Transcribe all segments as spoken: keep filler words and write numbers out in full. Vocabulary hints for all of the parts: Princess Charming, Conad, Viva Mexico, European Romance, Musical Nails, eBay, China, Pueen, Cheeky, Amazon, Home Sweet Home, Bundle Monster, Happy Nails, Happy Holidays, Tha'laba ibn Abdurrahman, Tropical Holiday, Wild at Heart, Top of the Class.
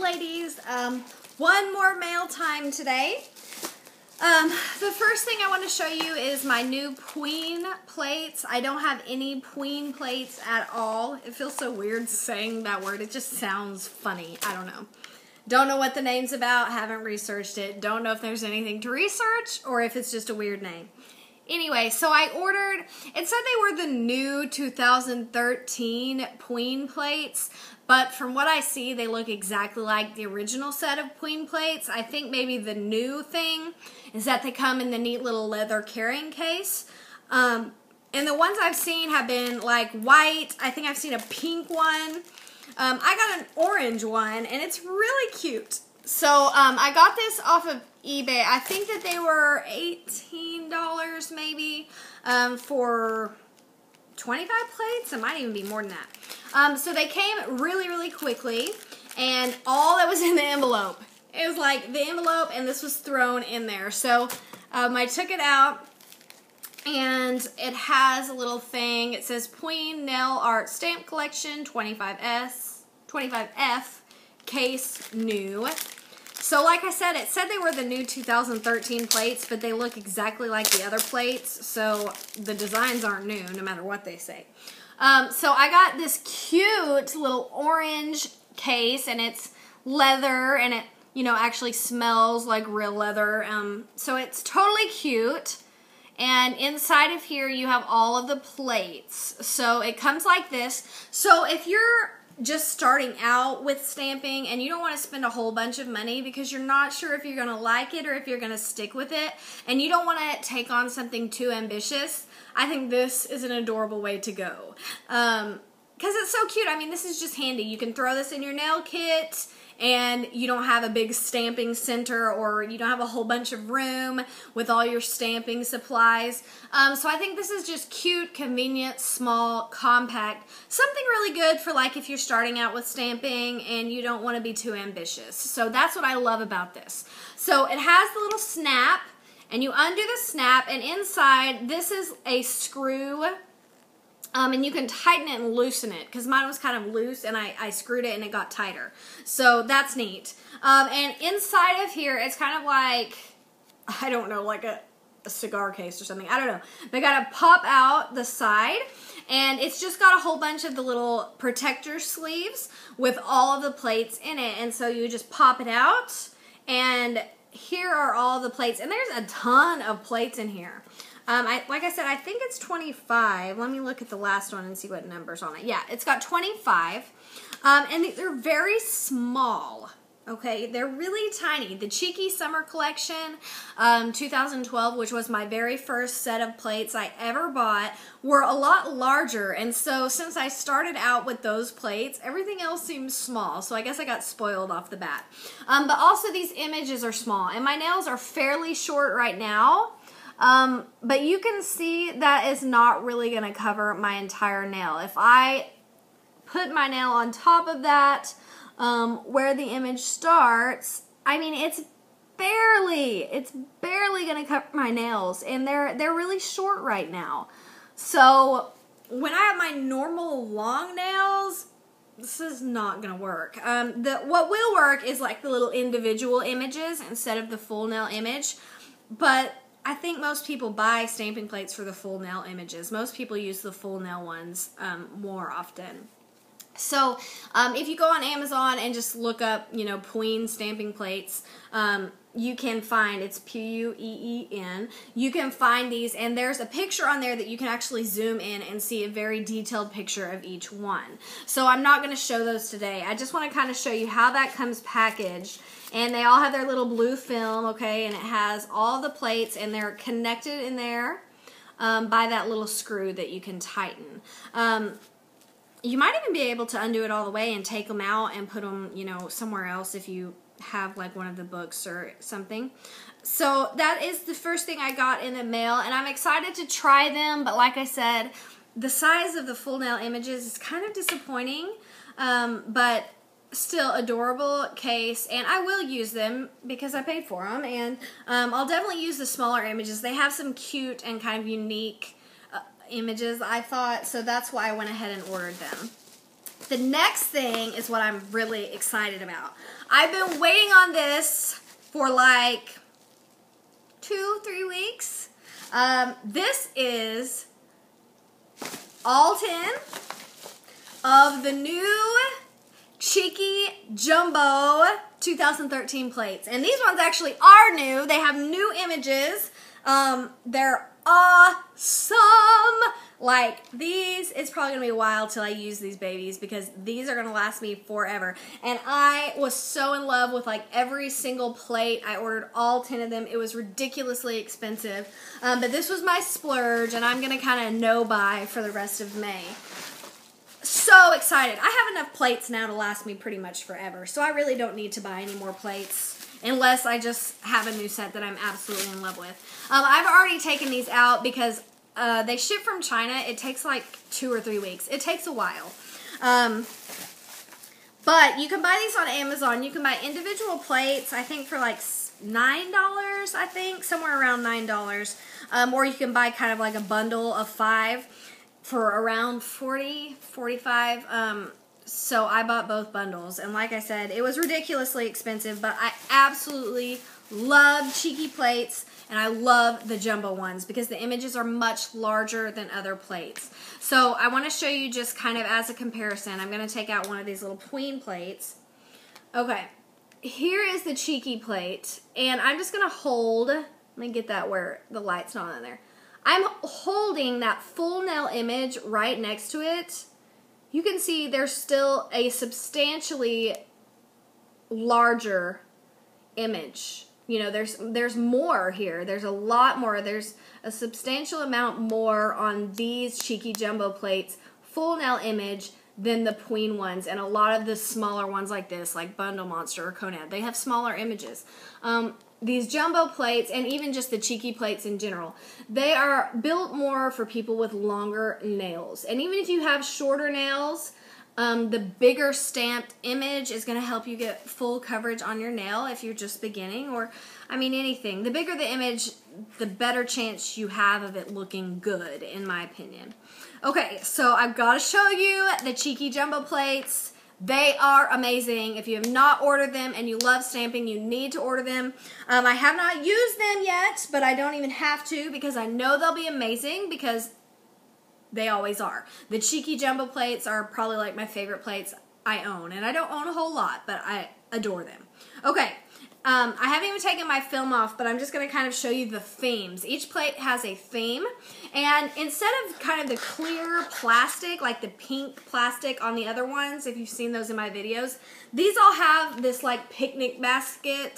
ladies um, one more mail time today. Um, the first thing I want to show you is my new Pueen plates. I don't have any Pueen plates at all. It feels so weird saying that word. It just sounds funny. I don't know. Don't know what the name's about. Haven't researched it. Don't know if there's anything to research or if it's just a weird name. Anyway, so I ordered, it said they were the new two thousand thirteen Pueen plates, but from what I see, they look exactly like the original set of Pueen plates. I think maybe the new thing is that they come in the neat little leather carrying case. Um, and the ones I've seen have been like white. I think I've seen a pink one. Um, I got an orange one, and it's really cute. So um, I got this off of eBay. I think that they were eighteen dollars maybe um, for twenty-five plates. It might even be more than that. Um, so they came really, really quickly, and all that was in the envelope. It was like the envelope, and this was thrown in there. So um, I took it out, and it has a little thing. It says Pueen Nail Art Stamp Collection twenty-five S, twenty-five F, case new. So like I said, it said they were the new two thousand thirteen plates, but they look exactly like the other plates, so the designs aren't new, no matter what they say. Um, so I got this cute little orange case, and it's leather, and it, you know, actually smells like real leather. Um, so it's totally cute, and inside of here you have all of the plates. So it comes like this. So if you're just starting out with stamping and you don't want to spend a whole bunch of money because you're not sure if you're going to like it or if you're going to stick with it, and you don't want to take on something too ambitious, I think this is an adorable way to go. Um, because it's so cute. I mean, this is just handy. You can throw this in your nail kit, and you don't have a big stamping center, or you don't have a whole bunch of room with all your stamping supplies. Um, so I think this is just cute, convenient, small, compact. Something really good for like if you're starting out with stamping and you don't want to be too ambitious. So that's what I love about this. So it has the little snap, and you undo the snap, and inside this is a screw. Um, and you can tighten it and loosen it, because mine was kind of loose, and I, I screwed it and it got tighter. So that's neat. Um, and inside of here, it's kind of like, I don't know, like a, a cigar case or something. I don't know. They got to pop out the side, and it's just got a whole bunch of the little protector sleeves with all of the plates in it. And so you just pop it out, and here are all the plates. And there's a ton of plates in here. Um, I, like I said, I think it's twenty-five. Let me look at the last one and see what number's on it. Yeah, it's got twenty-five. Um, and they're very small, okay? They're really tiny. The Cheeky Summer Collection um, two thousand twelve, which was my very first set of plates I ever bought, were a lot larger. And so since I started out with those plates, everything else seems small. So I guess I got spoiled off the bat. Um, but also these images are small. And my nails are fairly short right now. Um, but you can see that is not really going to cover my entire nail. If I put my nail on top of that, um, where the image starts, I mean, it's barely, it's barely going to cover my nails, and they're, they're really short right now. So when I have my normal long nails, this is not going to work. Um, the, what will work is like the little individual images instead of the full nail image, but I think most people buy stamping plates for the full nail images. Most people use the full nail ones um, more often. So um, if you go on Amazon and just look up, you know, Pueen stamping plates, um, you can find, it's P U E E N, you can find these, and there's a picture on there that you can actually zoom in and see a very detailed picture of each one. So I'm not going to show those today. I just want to kind of show you how that comes packaged. And they all have their little blue film, okay, and it has all the plates, and they're connected in there um, by that little screw that you can tighten. Um, you might even be able to undo it all the way and take them out and put them, you know, somewhere else if you have like one of the books or something. So that is the first thing I got in the mail, and I'm excited to try them, but like I said, the size of the full nail images is kind of disappointing, um, but still adorable case, and I will use them because I paid for them, and um, I'll definitely use the smaller images. They have some cute and kind of unique uh, images, I thought, so that's why I went ahead and ordered them. the next thing is what I'm really excited about. I've been waiting on this for like two, three weeks. Um, this is all ten of the new Cheeky Jumbo two thousand thirteen plates. And these ones actually are new. They have new images. Um, they're awesome. Like, these, it's probably going to be a while till I use these babies because these are going to last me forever. And I was so in love with, like, every single plate. I ordered all ten of them. It was ridiculously expensive. Um, but this was my splurge, and I'm going to kind of no-buy for the rest of May. So excited. I have enough plates now to last me pretty much forever. So I really don't need to buy any more plates unless I just have a new set that I'm absolutely in love with. Um, I've already taken these out because... Uh, they ship from China. It takes like two or three weeks. It takes a while. Um, but you can buy these on Amazon. You can buy individual plates, I think, for like nine dollars, I think, somewhere around nine dollars. Um, or you can buy kind of like a bundle of five for around forty, forty-five. Um, so I bought both bundles. And like I said, it was ridiculously expensive, but I absolutely love Cheeky plates. And I love the jumbo ones because the images are much larger than other plates. So I want to show you just kind of as a comparison. I'm going to take out one of these little Pueen plates. Okay, here is the Cheeky plate. And I'm just going to hold, let me get that where the light's not on there. I'm holding that full nail image right next to it. You can see there's still a substantially larger image. You know, there's there's more here. There's a lot more. There's a substantial amount more on these Cheeky Jumbo plates, full nail image, than the Pueen ones. And a lot of the smaller ones like this, like Bundle Monster or Conad, they have smaller images. Um, these jumbo plates, and even just the Cheeky plates in general, they are built more for people with longer nails. And even if you have shorter nails, Um, the bigger stamped image is going to help you get full coverage on your nail if you're just beginning, or, I mean, anything. The bigger the image, the better chance you have of it looking good, in my opinion. Okay, so I've got to show you the Cheeky Jumbo plates. They are amazing. If you have not ordered them and you love stamping, you need to order them. Um, I have not used them yet, but I don't even have to because I know they'll be amazing because they always are. The Cheeky Jumbo plates are probably like my favorite plates I own, and I don't own a whole lot, but I adore them. Okay, um, I haven't even taken my film off, but I'm just going to kind of show you the themes. Each plate has a theme, and instead of kind of the clear plastic, like the pink plastic on the other ones, if you've seen those in my videos, these all have this like picnic basket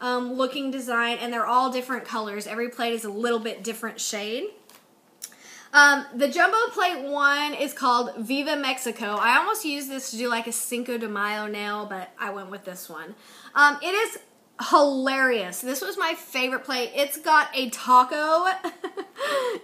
um, looking design, and they're all different colors. Every plate is a little bit different shade. Um, the Jumbo Plate one is called Viva Mexico. I almost used this to do like a Cinco de Mayo nail, but I went with this one. Um, it is hilarious. This was my favorite plate. It's got a taco.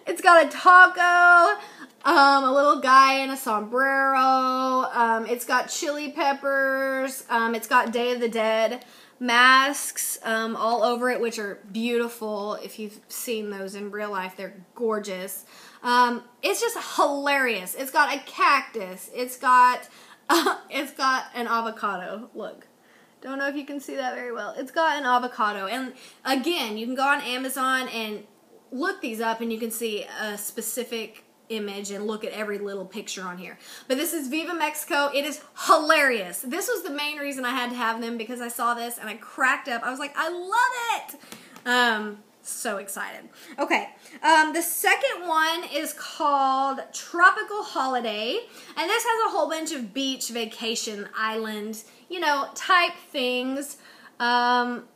It's got a taco, um, a little guy in a sombrero. Um, it's got chili peppers. Um, it's got Day of the Dead masks um, all over it, which are beautiful. If you've seen those in real life, they're gorgeous. Um, it's just hilarious. It's got a cactus. It's got, uh, it's got an avocado. Look, don't know if you can see that very well. It's got an avocado. And again, you can go on Amazon and look these up and you can see a specific image and look at every little picture on here. But this is Viva Mexico. It is hilarious. This was the main reason I had to have them because I saw this and I cracked up. I was like, I love it. Um, So excited. Okay, um, the second one is called Tropical Holiday, and this has a whole bunch of beach, vacation, island, you know, type things. Um,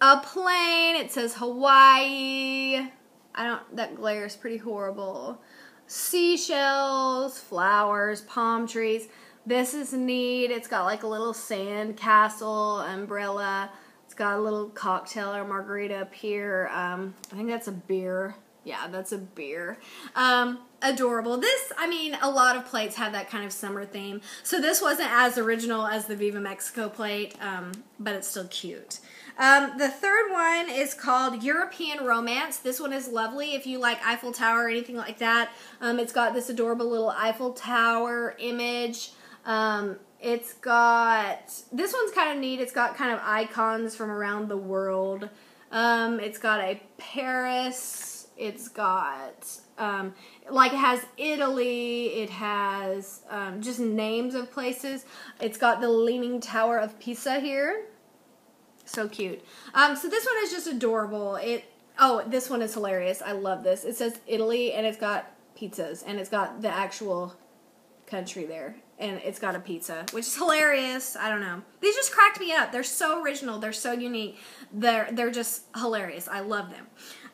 a plane, it says Hawaii. I don't, that glare is pretty horrible. Seashells, flowers, palm trees. This is neat. It's got like a little sand castle, umbrella. It's got a little cocktail or margarita up here. Um, I think that's a beer. Yeah, that's a beer. Um, adorable. This, I mean, a lot of plates have that kind of summer theme. So this wasn't as original as the Viva Mexico plate, um, but it's still cute. Um, the third one is called European Romance. This one is lovely if you like Eiffel Tower or anything like that. Um, it's got this adorable little Eiffel Tower image. Um, it's got, this one's kind of neat. It's got kind of icons from around the world. Um, it's got a Paris. It's got, um, like it has Italy. It has um, just names of places. It's got the Leaning Tower of Pisa here. So cute. Um, so this one is just adorable. It, oh, this one is hilarious. I love this. It says Italy, and it's got pizzas, and it's got the actual country there, and it's got a pizza, which is hilarious. I don't know. These just cracked me up. They're so original. They're so unique. They're, they're just hilarious. I love them.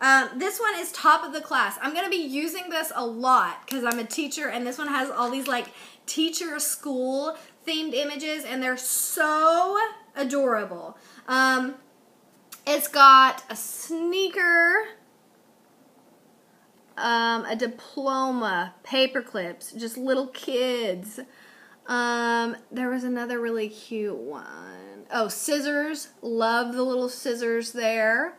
Um, this one is Top of the Class. I'm going to be using this a lot because I'm a teacher, and this one has all these, like, teacher school themed images, and they're so adorable. Um, it's got a sneaker, um, a diploma, paper clips, just little kids. Um, there was another really cute one. Oh, scissors. Love the little scissors there.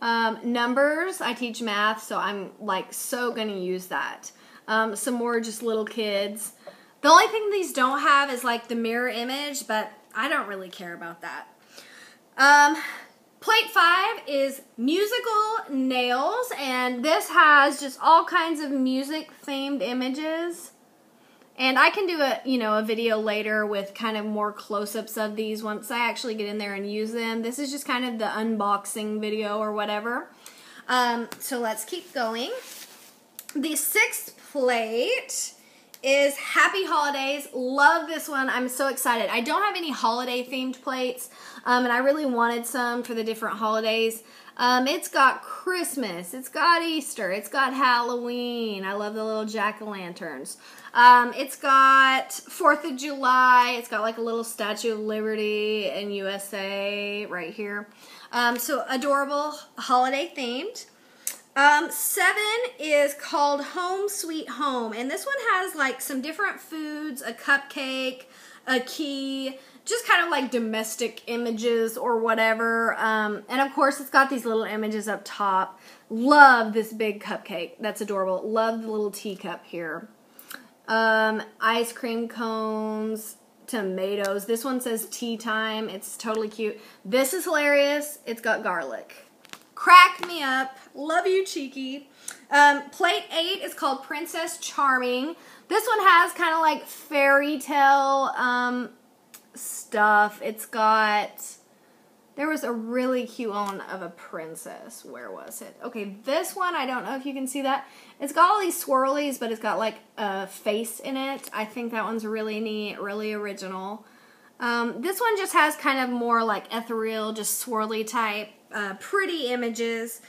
Um, numbers. I teach math, so I'm, like, so gonna use that. Um, some more just little kids. The only thing these don't have is, like, the mirror image, but I don't really care about that. Um, plate five is Musical Nails, and this has just all kinds of music themed images, and I can do a, you know, a video later with kind of more close-ups of these once I actually get in there and use them. This is just kind of the unboxing video or whatever. Um, so let's keep going. The sixth plate is Happy Holidays. Love this one. I'm so excited. I don't have any holiday themed plates, um, and I really wanted some for the different holidays. Um, it's got Christmas. It's got Easter. It's got Halloween. I love the little jack-o'-lanterns. Um, it's got fourth of July. It's got like a little Statue of Liberty and U S A right here. Um, so adorable, holiday themed. Um, seven is called Home Sweet Home, and this one has, like, some different foods, a cupcake, a key, just kind of like domestic images or whatever, um, and of course it's got these little images up top. Love this big cupcake. That's adorable. Love the little teacup here. Um, ice cream cones, tomatoes. This one says tea time. It's totally cute. This is hilarious. It's got garlic. Crack me up. Love you, Cheeky. Um, plate eight is called Princess Charming. This one has kind of like fairy tale um, stuff. It's got, there was a really cute one of a princess. Where was it? Okay, this one, I don't know if you can see that. It's got all these swirlies, but it's got like a face in it. I think that one's really neat, really original. Um, this one just has kind of more like ethereal, just swirly type. Uh, pretty images,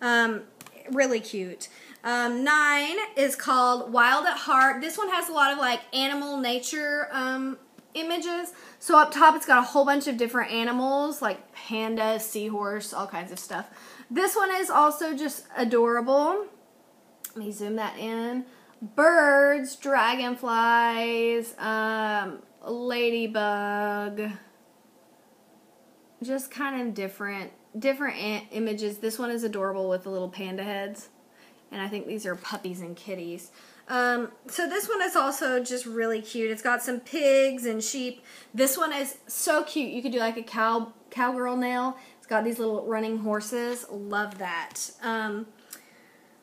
um, really cute. Um, nine is called Wild at Heart. This one has a lot of like animal nature um, images. So up top it's got a whole bunch of different animals like panda, seahorse, all kinds of stuff. This one is also just adorable. Let me zoom that in. Birds, dragonflies, um, ladybug, just kind of different different images. This one is adorable with the little panda heads, and I think these are puppies and kitties. Um, so this one is also just really cute. It's got some pigs and sheep. This one is so cute. You could do like a cow cowgirl nail. It's got these little running horses. Love that. Um,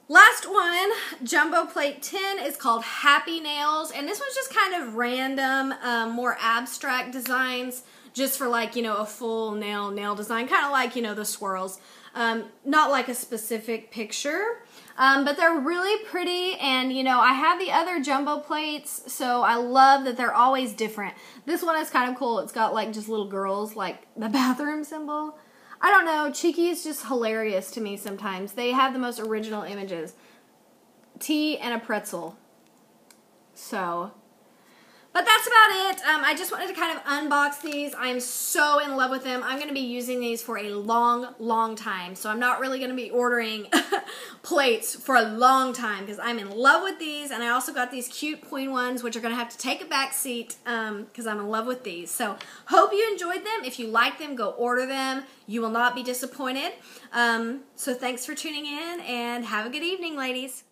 last one, Jumbo Plate ten, is called Happy Nails, and this one's just kind of random, um, more abstract designs, just for like, you know, a full nail nail design, kind of like, you know, the swirls. Um, not like a specific picture, um, but they're really pretty, and, you know, I have the other jumbo plates, so I love that they're always different. This one is kind of cool. It's got like just little girls, like the bathroom symbol. I don't know. Cheeky is just hilarious to me sometimes. They have the most original images. Tea and a pretzel. So... but that's about it. Um, I just wanted to kind of unbox these. I'm so in love with them. I'm going to be using these for a long, long time. So I'm not really going to be ordering plates for a long time because I'm in love with these. And I also got these cute Pueen ones, which are going to have to take a back seat because um, I'm in love with these. So hope you enjoyed them. If you like them, go order them. You will not be disappointed. Um, so thanks for tuning in, and have a good evening, ladies.